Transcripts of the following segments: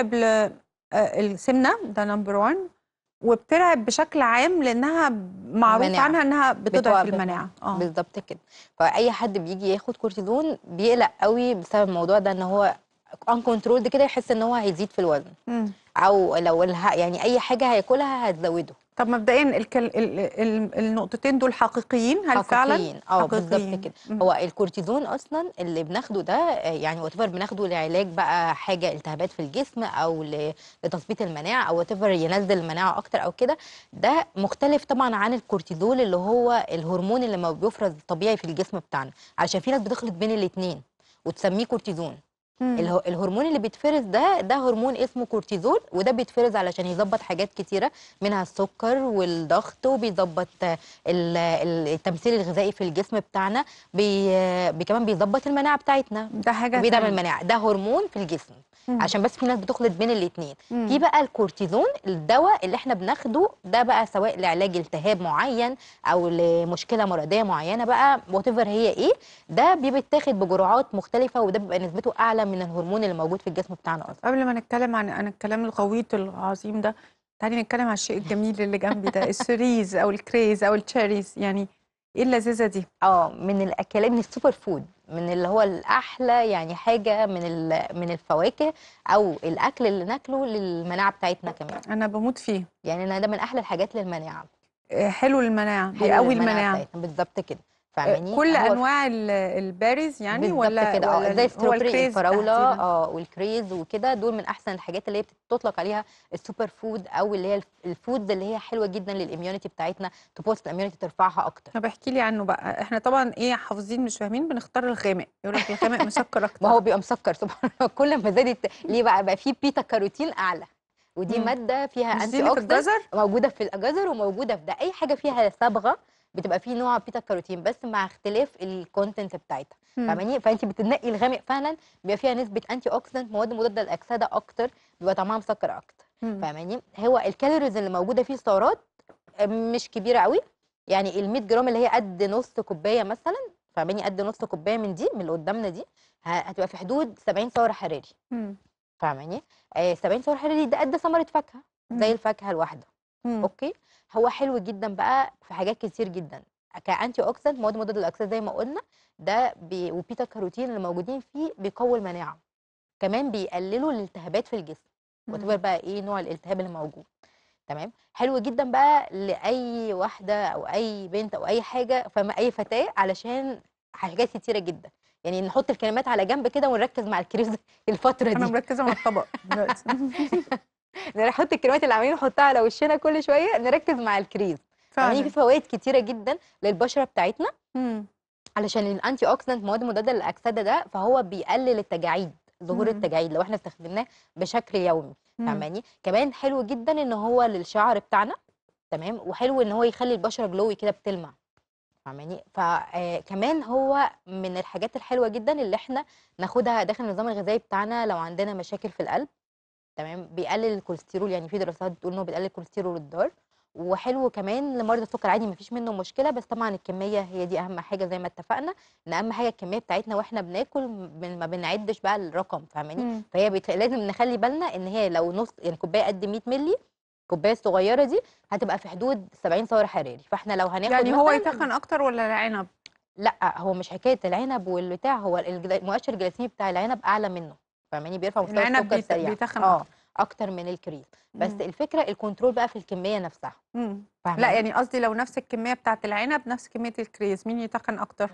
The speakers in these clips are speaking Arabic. بترعب السمنه، ده نمبر 1، وبترعب بشكل عام لانها معروف مناعة. عنها انها بتضعف المناعه. بالظبط كده. فاي حد بيجي ياخد كورتيزون بيقلق قوي بسبب الموضوع ده، ان هو uncontrolled كده، يحس ان هو هيزيد في الوزن او لو يعني اي حاجه هياكلها هتزوده. طب مبدئيا النقطتين دول حقيقيين؟ هل فعلا حقيقيين؟ بالظبط كده. هو الكورتيزون اصلا اللي بناخده ده يعني واتيفر بناخده لعلاج بقى حاجه التهابات في الجسم او لتثبيت المناعه او واتيفر ينزل المناعه اكتر او كده، ده مختلف طبعا عن الكورتيزول اللي هو الهرمون اللي ما بيفرز طبيعي في الجسم بتاعنا، علشان في ناس بتخلط بين الاثنين وتسميه كورتيزون. الهرمون اللي بيتفرز ده هرمون اسمه كورتيزول، وده بيتفرز علشان يظبط حاجات كتيره منها السكر والضغط، وبيظبط التمثيل الغذائي في الجسم بتاعنا، كمان بيظبط المناعه بتاعتنا، ده حاجه بيدعم المناعه، ده هرمون في الجسم. عشان بس في ناس بتخلط بين الاثنين. في بقى الكورتيزون الدواء اللي احنا بناخده ده بقى سواء لعلاج التهاب معين او لمشكله مرضيه معينه بقى واتيفر هي ايه، ده بيتاخد بجرعات مختلفه، وده بيبقى نسبته اعلى من الهرمون اللي موجود في الجسم بتاعنا اصلا. قبل ما نتكلم عن الكلام الغويط العظيم ده، تعالي نتكلم عن الشيء الجميل اللي جنبي ده، السيريز او الكريز او التشيريز. يعني ايه اللذيذه دي؟ من الاكلات، من السوبر فود، من اللي هو الاحلى يعني حاجه من الفواكه او الاكل اللي ناكله للمناعه بتاعتنا كمان. انا بموت فيه يعني، انا ده من احلى الحاجات للمناعه. حلو المناعه، بيقوي المناعه. بالظبط كده، فاهماني؟ كل انواع الباريز يعني، ولا كده؟ زي الستروبري، الفراوله والكريز وكده، دول من احسن الحاجات اللي هي بتطلق عليها السوبر فود، او اللي هي الفود اللي هي حلوه جدا للاميونيتي بتاعتنا، تبوست الاميونيتي، ترفعها اكتر. طب احكي لي عنه بقى. احنا طبعا حافظين مش فاهمين، بنختار الغامق، يقول لك الغامق مسكر اكتر. ما هو بيبقى مسكر سبحان الله، كل ما زادت ليه بقى في بيتا كاروتين اعلى، ودي ماده فيها انتي اوكسيدنت موجوده في الجزر وموجوده في ده، اي حاجه فيها صبغه بتبقى فيه نوع بيتا كاروتين، بس مع اختلاف الكونتنت بتاعتها، فاهماني؟ فانت بتنقي الغامق فعلا، بيبقى فيها نسبه انتي اوكسيدنت، مواد مضاده للاكسده اكتر، بيبقى طعمها مسكر اكتر، فاهماني؟ هو الكالوريز اللي موجوده فيه السعرات مش كبيره قوي، يعني ال 100 جرام اللي هي قد نص كوبايه مثلا، فاهماني؟ قد نص كوبايه من دي، من اللي قدامنا دي، هتبقى في حدود 70 سعر حراري، فاهماني؟ 70 سعر حراري ده قد ثمره فاكهه، زي الفاكهه الواحده. اوكي. هو حلو جدا بقى في حاجات كتير جدا كأنتي اوكسيدنت، مواد مضاده للاكسده زي ما قلنا، ده وبيتا كاروتين اللي موجودين فيه بيقوي المناعه، كمان بيقللوا الالتهابات في الجسم، وتبقى بقى ايه نوع الالتهاب اللي موجود. تمام. حلو جدا بقى لاي واحده او اي بنت او اي حاجه، اي فتاه، علشان حاجات كتيره جدا يعني. نحط الكلمات على جنب كده ونركز مع الكريز الفتره دي. انا مركزه مع الطبق دلوقتي. نحط الكريمات اللي عاملين نحطها على وشنا كل شويه، نركز مع الكريز. يعني في فوائد كتيره جدا للبشره بتاعتنا، علشان الانتي اوكسيدنت، مواد مضاده للاكسده ده، فهو بيقلل التجاعيد، ظهور التجاعيد لو احنا استخدمناه بشكل يومي، فاهماني؟ كمان حلو جدا ان هو للشعر بتاعنا، تمام؟ وحلو ان هو يخلي البشره جلوي كده، بتلمع، فاهماني؟ فكمان هو من الحاجات الحلوه جدا اللي احنا ناخدها داخل النظام الغذائي بتاعنا لو عندنا مشاكل في القلب، تمام؟ بيقلل الكوليسترول، يعني في دراسات بتقول انه بيقلل الكوليسترول الضار، وحلو كمان لمرضى السكر عادي، مفيش منه مشكله، بس طبعا الكميه هي دي اهم حاجه، زي ما اتفقنا ان اهم حاجه الكميه بتاعتنا واحنا بناكل، ما بنعدش بقى الرقم، فاهماني؟ فهي لازم نخلي بالنا ان هي لو نص يعني كوبايه قد 100 مللي، الكوبايه الصغيره دي هتبقى في حدود 70 سعر حراري، فاحنا لو هناخد يعني هو يتخن اكتر ولا العنب؟ لا، هو مش حكايه العنب والبتاع، هو المؤشر الجلايسيمي بتاع العنب اعلى منه، فاهماني؟ بيرفع مستوى السكر سريع اكتر من الكريز، بس الفكره الكنترول بقى في الكميه نفسها. لا يعني قصدي لو نفس الكميه بتاعه العنب نفس كميه الكريز، مين يتخن اكتر؟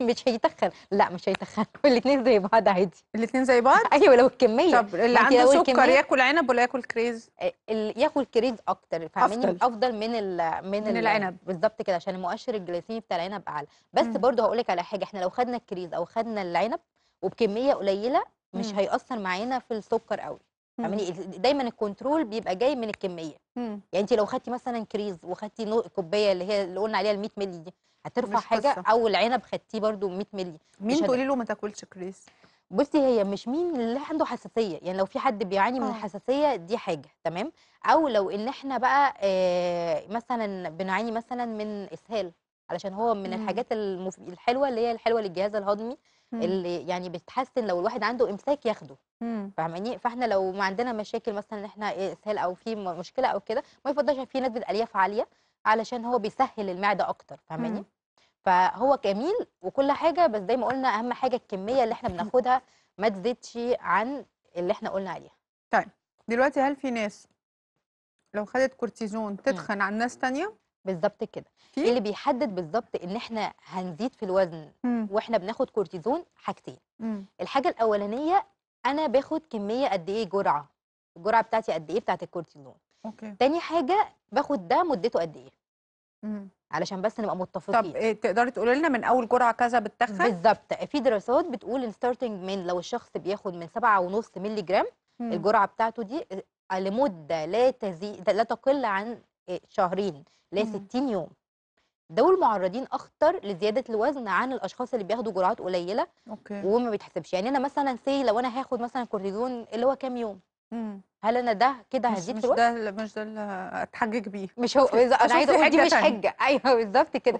مش هيتخن، لا مش هيتخن، الاثنين زي بعض عادي. الاثنين زي بعض؟ ايوه، لو الكميه. طب اللي عنده سكر ياكل عنب ولا ياكل كريز؟ ياكل كريز اكتر، فاهماني؟ افضل من العنب. بالظبط كده، عشان المؤشر الجلايسيمي بتاع العنب اعلى، بس برضه هقول لك على حاجه، احنا لو خدنا الكريز او خدنا العنب وبكميه قليله مش هيأثر معانا في السكر قوي، فاهماني؟ دايما الكنترول بيبقى جاي من الكميه. يعني انت لو خدتي مثلا كريز وخدتي الكوبايه اللي قلنا عليها ال 100 مللي دي، هترفع حاجه قصة. او العنب خدتيه برده 100 مللي، مين تقولي له ما تاكلش كريز؟ بصي، هي مش مين اللي عنده حساسيه، يعني لو في حد بيعاني من الحساسيه دي حاجه، تمام؟ او لو ان احنا بقى مثلا بنعاني مثلا من اسهال، علشان هو من الحاجات الحلوه اللي هي الحلوه للجهاز الهضمي، اللي يعني بتحسن لو الواحد عنده امساك ياخده، فاهماني؟ فاحنا لو ما عندنا مشاكل مثلا ان احنا اسهال او في مشكله او كده، ما يفضلش في نسبه الياف عاليه علشان هو بيسهل المعده اكتر، فاهماني؟ فهو جميل وكل حاجه، بس زي ما قلنا اهم حاجه الكميه اللي احنا بناخدها ما تزيدش عن اللي احنا قلنا عليها. طيب دلوقتي هل في ناس لو خدت كورتيزون تتخن عن ناس تانية؟ بالظبط كده، اللي بيحدد بالظبط ان احنا هنزيد في الوزن واحنا بناخد كورتيزون حاجتين. الحاجه الاولانيه انا باخد كميه قد ايه، جرعه، الجرعه بتاعتي قد ايه بتاعت الكورتيزون. اوكي. تاني حاجه باخد ده مدته قد ايه، علشان بس نبقى متفقين. طب إيه تقدري تقولي لنا من اول جرعه كذا بتتخن؟ بالظبط، في دراسات بتقول الستارتنج من لو الشخص بياخد من 7.5 مللي جرام الجرعه بتاعته دي لمده لا تقل عن شهرين ل 60 يوم. دول معرضين اخطر لزياده الوزن عن الاشخاص اللي بياخدوا جرعات قليله. اوكي. وما بيتحسبش، يعني انا مثلا سي لو انا هاخد مثلا كورتيزون اللي هو كام يوم، هل انا ده كده هزيد في الوزن؟ مش ده اللي اتحجج بيه، مش هو. انا عايزه اقول دي مش حجه. ايوه بالظبط كده،